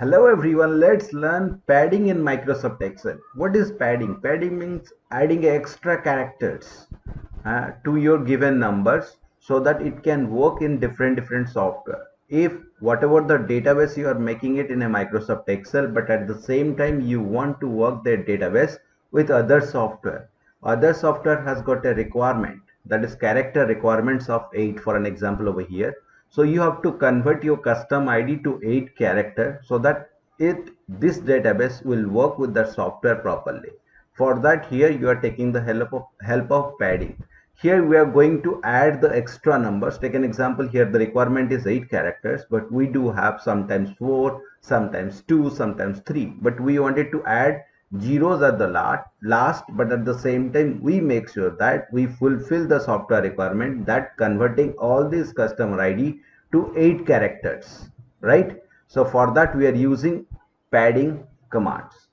Hello everyone, let's learn padding in Microsoft Excel. What is padding? Padding means adding extra characters to your given numbers so that it can work in different software. If whatever the database you are making it in a Microsoft Excel, but at the same time you want to work that database with other software. Other software has got a requirement, that is character requirements of 8 for an example over here. So you have to convert your custom ID to 8 character so that this database will work with the software properly. For that, here you are taking the help of padding. Here we are going to add the extra numbers. Take an example here, the requirement is 8 characters, but we do have sometimes 4, sometimes 2, sometimes 3. But we wanted to add zeros at the last, but at the same time we make sure that we fulfill the software requirement that converting all these customer ID to 8 characters, right? So for that we are using padding commands.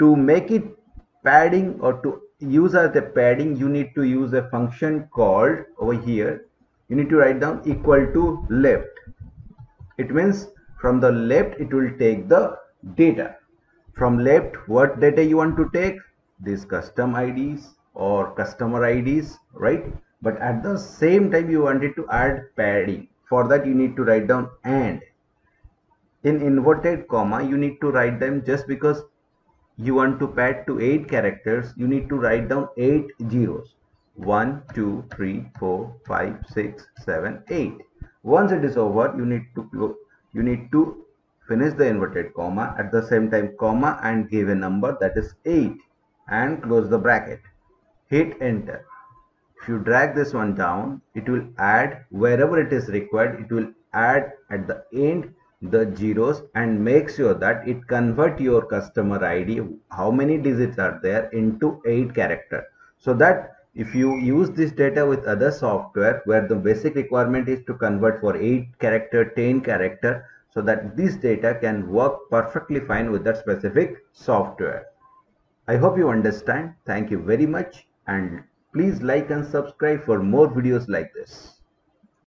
To make it padding or to use as a padding, you need to use a function called over here. You need to write down equal to left. It means from the left it will take the data. From left, what data you want to take? These custom IDs or customer IDs, right? But at the same time, you wanted to add padding. For that, you need to write down and. In inverted comma, you need to write them just because you want to pad to 8 characters, you need to write down 8 zeros. 1, 2, 3, 4, 5, 6, 7, 8. Once it is over, you need to finish the inverted comma, at the same time comma, and give a number, that is 8, and close the bracket. Hit enter. If you drag this one down, it will add wherever it is required. It will add at the end the zeros and make sure that it convert your customer ID, how many digits are there, into 8 character. So that if you use this data with other software where the basic requirement is to convert for 8 character, 10 character, so that this data can work perfectly fine with that specific software. I hope you understand. Thank you very much, and please like and subscribe for more videos like this.